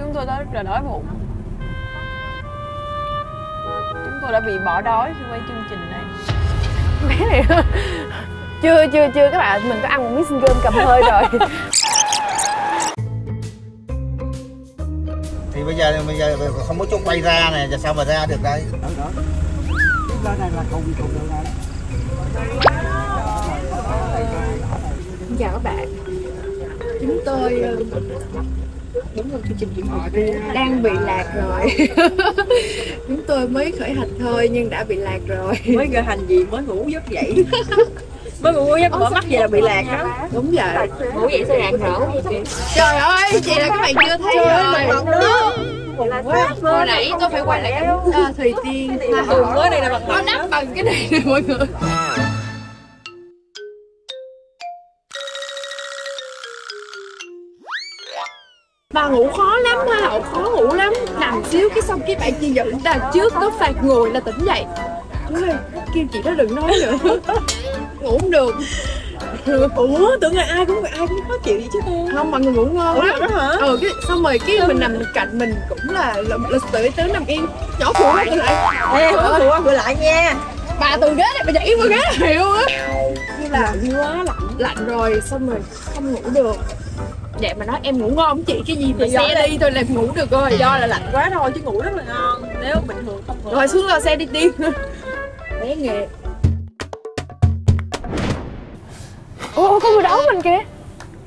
Chúng tôi đã rất là đói bụng. Chúng tôi đã bị bỏ đói khi quay chương trình này. Bé này chưa các bạn, mình có ăn một miếng xin cơm cầm hơi rồi. Thì bây giờ không có chỗ quay ra này, giờ sao mà ra được đây? Đó. Cái này là không được rồi. Chào các bạn. Chúng tôi đúng là chương trình chuyển động đang bị lạc rồi. Chúng tôi mới khởi hành thôi nhưng đã bị lạc rồi. Mới khởi hành gì mới ngủ giấc dậy. Mới ngủ giấc mở mắt vậy là bị lạc đó. Đúng vậy. Ngủ dậy sao lạc hả? Trời ơi, chị là các bạn chưa thấy rồi. Hồi nãy tôi phải quay lại cái Thùy Tiên. Mới đây là mặt nó đắp bằng cái này nè mọi người. Bà ngủ khó lắm, hoa hậu khó ngủ lắm. Nằm xíu cái xong cái bạn kia giận là trước có phạt ngồi là tỉnh dậy. Ôi, kêu chị đó đừng nói nữa. Ngủ không được. Ủa, tưởng là ai cũng khó chịu vậy chứ ta. Không, mọi người ngủ ngon lắm đó hả? Ừ, cái, xong rồi cái mình nằm cạnh mình cũng là tới nằm yên. Nhỏ phụ qua cửa lại. Ê, nhỏ phụ qua cửa lại nha. Bà từ ghế này, bà dậy qua ghế hiệu á. Như là quá lạnh rồi, xong rồi không ngủ được. Vậy mà nói em ngủ ngon không chị? Cái gì mà xe đi tôi làm ngủ được rồi. Do là lạnh quá thôi chứ ngủ rất là ngon. Nếu bình thường không ngủ. Rồi xuống lo xe đi tiên. Bé nghề. Ủa, có người đón mình kìa.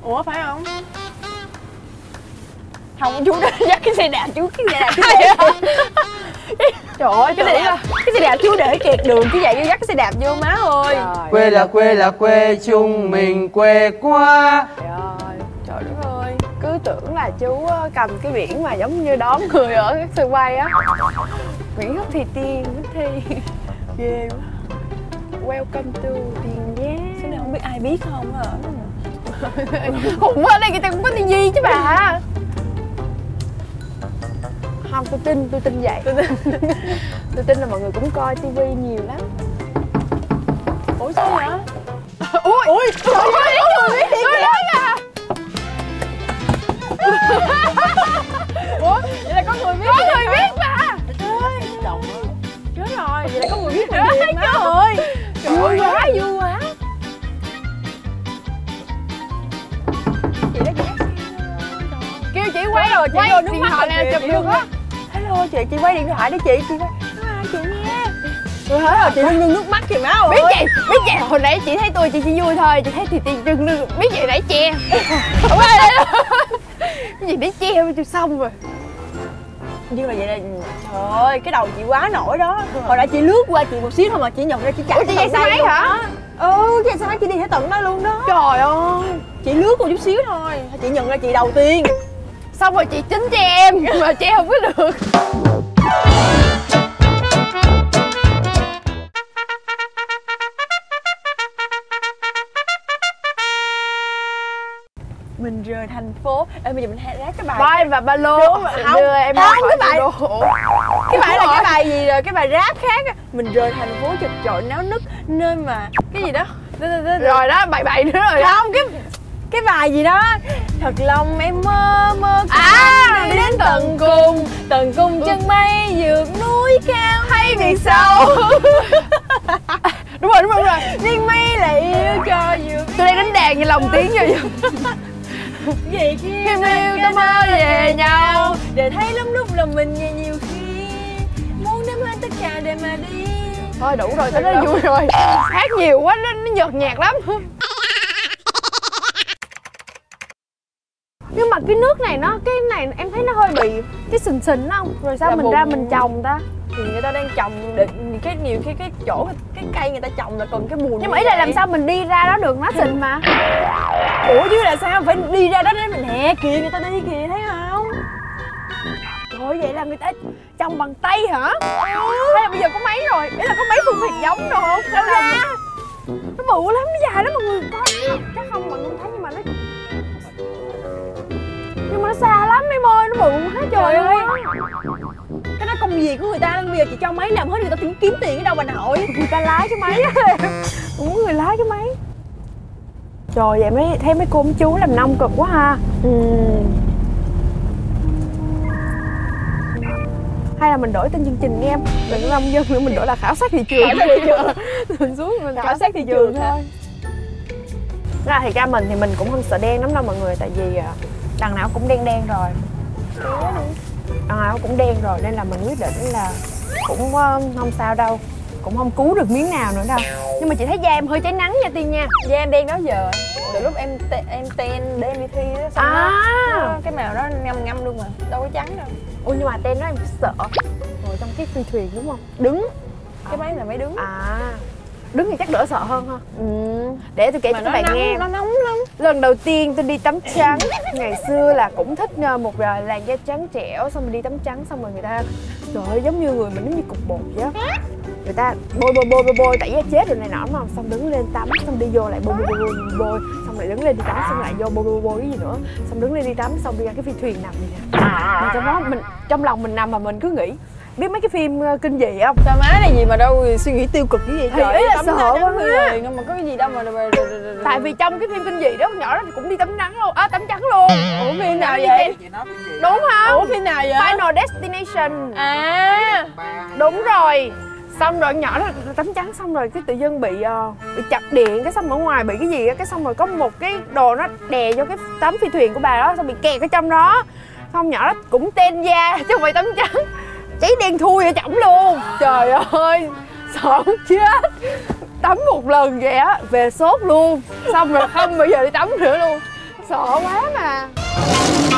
Ủa phải không? Không, chú đó dắt cái xe đạp chú. Cái xe đạp chú để trời ơi, cái xe đạp chú để kẹt đường chứ vậy, dắt cái xe đạp vô má ơi. Trời. Quê là quê chúng mình quê quá. Trời đất ơi, cứ tưởng là chú cầm cái biển mà giống như đón người ở cái sân bay á. Nguyễn Thuc Thuy Tien, Thi ghê quá. Welcome to Tiền Giang. Số này không biết ai biết không hả? Khủng quá, đây người ta cũng có tin gì chứ bà. Không, tôi tin vậy. Tôi tin là mọi người cũng coi TV nhiều lắm. Ủa sao hả? Ui, trời ơi, ủa vậy là có người biết, mà chết rồi, vậy là có người biết mình điền má ơi. Vui quá, vui quá chị đã kêu chị quay rồi, chị vô nước mắt nè, chụp được á. Hello chị quay điện thoại đi chị quay chị nha. Rồi hết rồi, chị ngưng nước mắt kìa má ơi. Biết chị hồi nãy chị thấy tôi, chị chỉ vui thôi, chị thấy thì tiền ngưng biết chị nãy che không ai đấy. Cái gì để treo cho xong rồi. Nhưng mà vậy là trời ơi, cái đầu chị quá nổi đó. Hồi nãy chị lướt qua chị một xíu thôi mà chị nhận ra chị chạy. Ủa chị chạy xe máy hả? Ừ, chị chạy xe máy chị đi hết tận đó luôn đó. Trời ơi, chị lướt một chút xíu thôi, chị nhận ra chị đầu tiên. Xong rồi chị chính cho em mà treo không có được. Mình rời thành phố. Ê, bây giờ mình hát cái bài Boy và ba lô. Đúng, không đưa em ra khỏi cái bài đồ. Cái bài là cái bài gì rồi, cái bài rap khác á. Mình rời thành phố chật chội náo nức nơi mà cái gì đó rồi đó, bài nữa rồi không đó. Cái bài gì đó thật lòng em mơ đến tận cùng chân mây vượt núi cao hay biển sâu. Đúng rồi nhưng mây lại yêu cho vượt. Tôi đang đánh đàn như lòng tiếng rồi. Vậy khi yêu ta mơ về nhau để thấy lắm lúc lòng mình về nhiều khi muốn đem hết tất cả để mà đi. Thôi đủ rồi, nó vui rồi, hát nhiều quá nó nhợt nhạt lắm. Nhưng mà cái nước này nó, cái này em thấy nó hơi bị cái sình nó không. Rồi sao là mình ra mình trồng ta? Thì người ta đang trồng định cái nhiều khi cái chỗ cái cây người ta trồng là cần cái bùn. Nhưng mà ý là làm sao mình đi ra đó được, nó sình mà. Ủa chứ là sao phải đi ra đó để mình nè, kìa người ta đi kìa, thấy không? Trời, vậy là người ta trồng bằng tay hả? Hay là bây giờ có máy rồi, ý là có máy phân biệt giống rồi không? Sao ra? Nó bự lắm, nó dài lắm mọi người coi. Chắc không mọi người thấy nhưng mà nó xa lắm em ơi, nó bự quá trời ơi. Cái đó công việc của người ta, bây giờ chị cho máy làm hết, người ta tính kiếm tiền ở đâu bà nội. Người ta lái cái máy á. Cũng người lái cái máy. Trời, vậy mới thấy mấy cô chú làm nông cực quá ha. hay là mình đổi tên chương trình nha em, đừng nông dân nữa, mình đổi là khảo sát thị trường. Khảo sát thị trường. Mình xuống mình khảo sát thị trường thôi. Ra thì ra mình thì mình cũng không sợ đen lắm đâu mọi người, tại vì đằng nào cũng đen đen rồi. Đằng nào cũng đen rồi nên là mình quyết định là cũng không sao đâu, cũng không cứu được miếng nào nữa đâu. Nhưng mà chị thấy da em hơi cháy nắng nha Tiên nha. Da em đen đó giờ. Từ lúc em ten để em đi thi đó, xong đó, cái màu đó ngâm ngâm luôn mà, đâu có trắng đâu. Ôi nhưng mà ten đó em sợ. Ngồi trong cái phi thuyền đúng không? Đứng. Cái máy là máy đứng. Đứng thì chắc đỡ sợ hơn ha. Để tôi kể cho các bạn nghe. Nó nóng lắm. Lần đầu tiên tôi đi tắm trắng. Ngày xưa là cũng thích một làn da trắng trẻo, xong mình đi tắm trắng xong rồi người ta trời ơi, giống như người mình giống như cục bột vậy á. Người ta bôi tẩy da chết rồi này nọ đúng không? Xong đứng lên tắm, xong đi vô lại bôi, xong lại đứng lên đi tắm, xong lại vô bôi cái gì nữa. Xong đứng lên đi tắm, xong đi ra cái phi thuyền nằm vậy nè. Trong đó mình trong lòng mình nằm mà mình cứ nghĩ biết mấy cái phim kinh dị không? Sao má này gì mà đâu suy nghĩ tiêu cực như vậy trời. Ý là sợ quá người mà có cái gì đâu mà. Tại vì trong cái phim kinh dị đó nhỏ đó cũng đi tắm nắng luôn, tắm trắng luôn. Ủa phim nào vậy? Đúng không? Ủa phim nào vậy? Final Destination. À. Đúng rồi. Xong rồi nhỏ đó tắm trắng xong rồi cái tự dưng bị chập điện, cái xong ở ngoài bị cái gì á, cái xong rồi có một cái đồ nó đè vô cái tấm phi thuyền của bà đó, xong bị kẹt ở trong đó. Xong nhỏ đó cũng ten da chứ không phải tắm trắng. Cháy đen thui ở chổng luôn. Trời ơi, sợ chết. Tắm một lần vậy á, về sốt luôn. Xong rồi không bao giờ đi tắm nữa luôn. Sợ quá mà.